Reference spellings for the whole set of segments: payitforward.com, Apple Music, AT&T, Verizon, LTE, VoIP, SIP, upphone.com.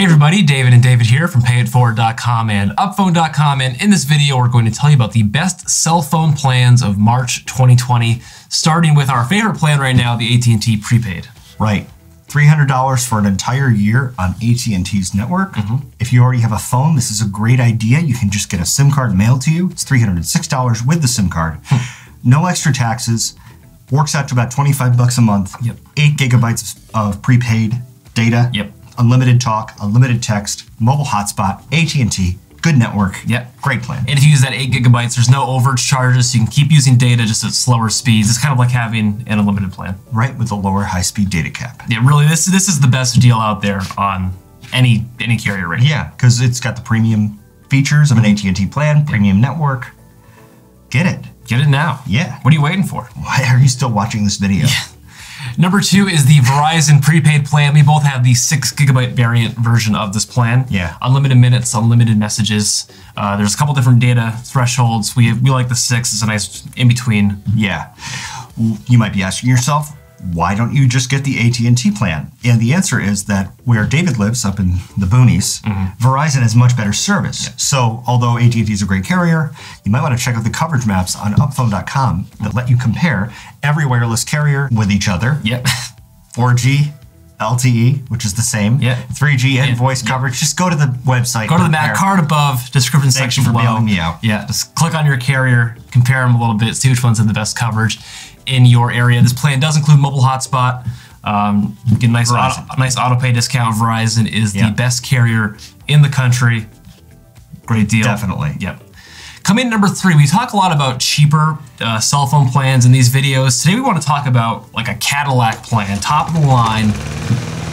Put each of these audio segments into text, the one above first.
Hey everybody, David and David here from payitforward.com and upphone.com, and in this video we're going to tell you about the best cell phone plans of March 2020, starting with our favorite plan right now, the AT&T prepaid. Right. $300 for an entire year on AT&T's network. If you already have a phone, this is a great idea. You can just get a SIM card mailed to you. It's $306 with the SIM card. No extra taxes. Works out to about 25 bucks a month. Yep. 8 gigabytes of prepaid data. Yep. Unlimited talk, unlimited text, mobile hotspot, AT&T, good network. Yep. Great plan. And if you use that 8 gigabytes, there's no overage charges. So you can keep using data just at slower speeds. It's kind of like having an unlimited plan. Right, with a lower high-speed data cap. Yeah, really, this is the best deal out there on any carrier right now. Yeah, because it's got the premium features of an AT&T plan, premium network. Get it. Get it now. Yeah. What are you waiting for? Why are you still watching this video? Yeah. Number two is the Verizon prepaid plan. We both have the 6 gigabyte variant version of this plan. Yeah. Unlimited minutes, unlimited messages. There's a couple different data thresholds. We like the 6. It's a nice in between. Yeah. You might be asking yourself, why don't you just get the AT&T plan? And the answer is that where David lives, up in the boonies, Verizon has much better service. Yeah. So although AT&T is a great carrier, you might want to check out the coverage maps on upphone.com that let you compare every wireless carrier with each other. Yep. 4G, LTE, which is the same. Yep. 3G and voice coverage. Just go to the website. Go to the map card above, description section below. Thanks for mailing me out. Yeah, just click on your carrier, compare them a little bit, see which ones have the best coverage in your area. This plan does include mobile hotspot. You get a nice auto pay discount. Verizon is the best carrier in the country. Great deal. Definitely. Yep. Coming in number three, we talk a lot about cheaper cell phone plans in these videos. Today we want to talk about like a Cadillac plan, top of the line,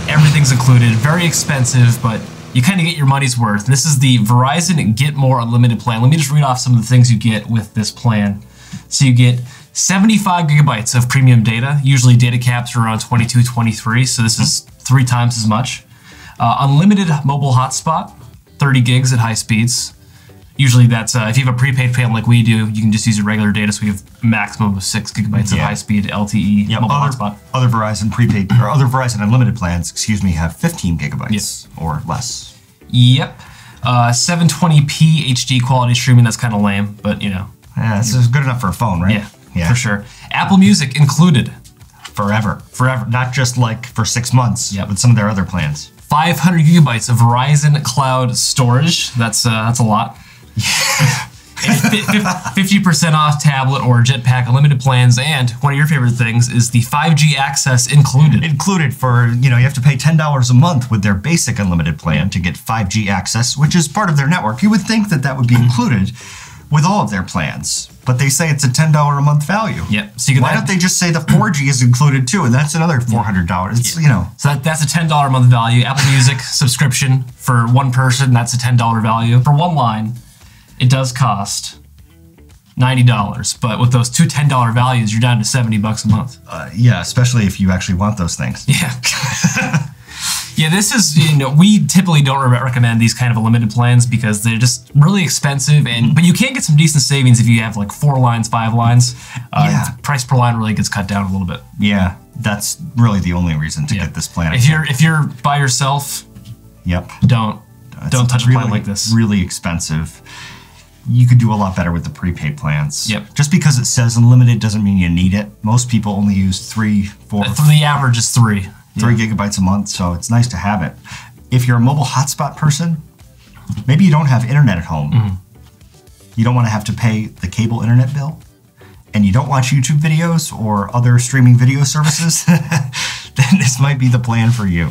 everything's included, very expensive, but you kind of get your money's worth. And this is the Verizon Get More Unlimited plan. Let me just read off some of the things you get with this plan. So you get 75 gigabytes of premium data. Usually data caps are around 22, 23, so this is 3 times as much. Unlimited mobile hotspot, 30 gigs at high speeds. Usually that's, if you have a prepaid plan like we do, you can just use your regular data, so we have a maximum of 6 gigabytes of high-speed LTE mobile hotspot. Other Verizon prepaid, or other Verizon unlimited plans, excuse me, have 15 gigabytes or less. Yep. 720p HD quality streaming, that's kind of lame, but you know. Yeah, this is good enough for a phone, right? Yeah, for sure. Apple Music included. Forever. Forever. Not just like for 6 months, but some of their other plans. 500 gigabytes of Verizon Cloud storage. That's a lot. 50% off tablet or Jetpack unlimited plans, and one of your favorite things is the 5G access included. Included for, you know, you have to pay $10 a month with their basic unlimited plan to get 5G access, which is part of their network. You would think that that would be included with all of their plans, but they say it's a $10 a month value. Yep. So you can why don't they just say the 4G is included too, and that's another $400. It's, you know. So that's a $10 a month value. Apple Music subscription for one person, that's a $10 value. For one line, it does cost $90, but with those two $10 values, you're down to 70 bucks a month. Yeah, especially if you actually want those things. Yeah. Yeah, this is, you know, we typically don't recommend these kind of unlimited plans because they're just really expensive, and but you can get some decent savings if you have like 4 lines, 5 lines. Price per line really gets cut down a little bit. Yeah, that's really the only reason to get this plan. If you're by yourself, don't touch a plan like this. Really expensive. You could do a lot better with the prepaid plans. Yep. Just because it says unlimited doesn't mean you need it. Most people only use 3, 4. The average is 3. 3 gigabytes a month, so it's nice to have it. If you're a mobile hotspot person, maybe you don't have internet at home. You don't want to have to pay the cable internet bill, and you don't watch YouTube videos or other streaming video services, then this might be the plan for you.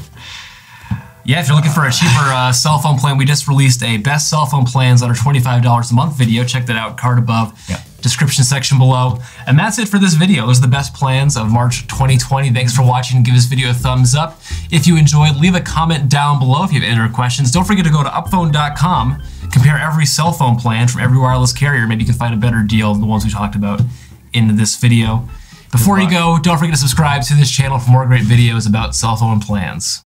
Yeah, if you're looking for a cheaper cell phone plan, we just released a best cell phone plans under $25 a month video. Check that out, card above, description section below. And that's it for this video. Those are the best plans of March 2020. Thanks for watching. Give this video a thumbs up. If you enjoyed, leave a comment down below if you have any other questions. Don't forget to go to upphone.com, compare every cell phone plan from every wireless carrier. Maybe you can find a better deal than the ones we talked about in this video. Before you go, don't forget to subscribe to this channel for more great videos about cell phone plans.